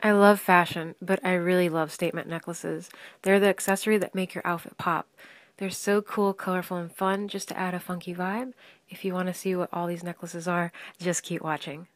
I love fashion, but I really love statement necklaces. They're the accessory that make your outfit pop. They're so cool, colorful, and fun just to add a funky vibe. If you want to see what all these necklaces are, just keep watching.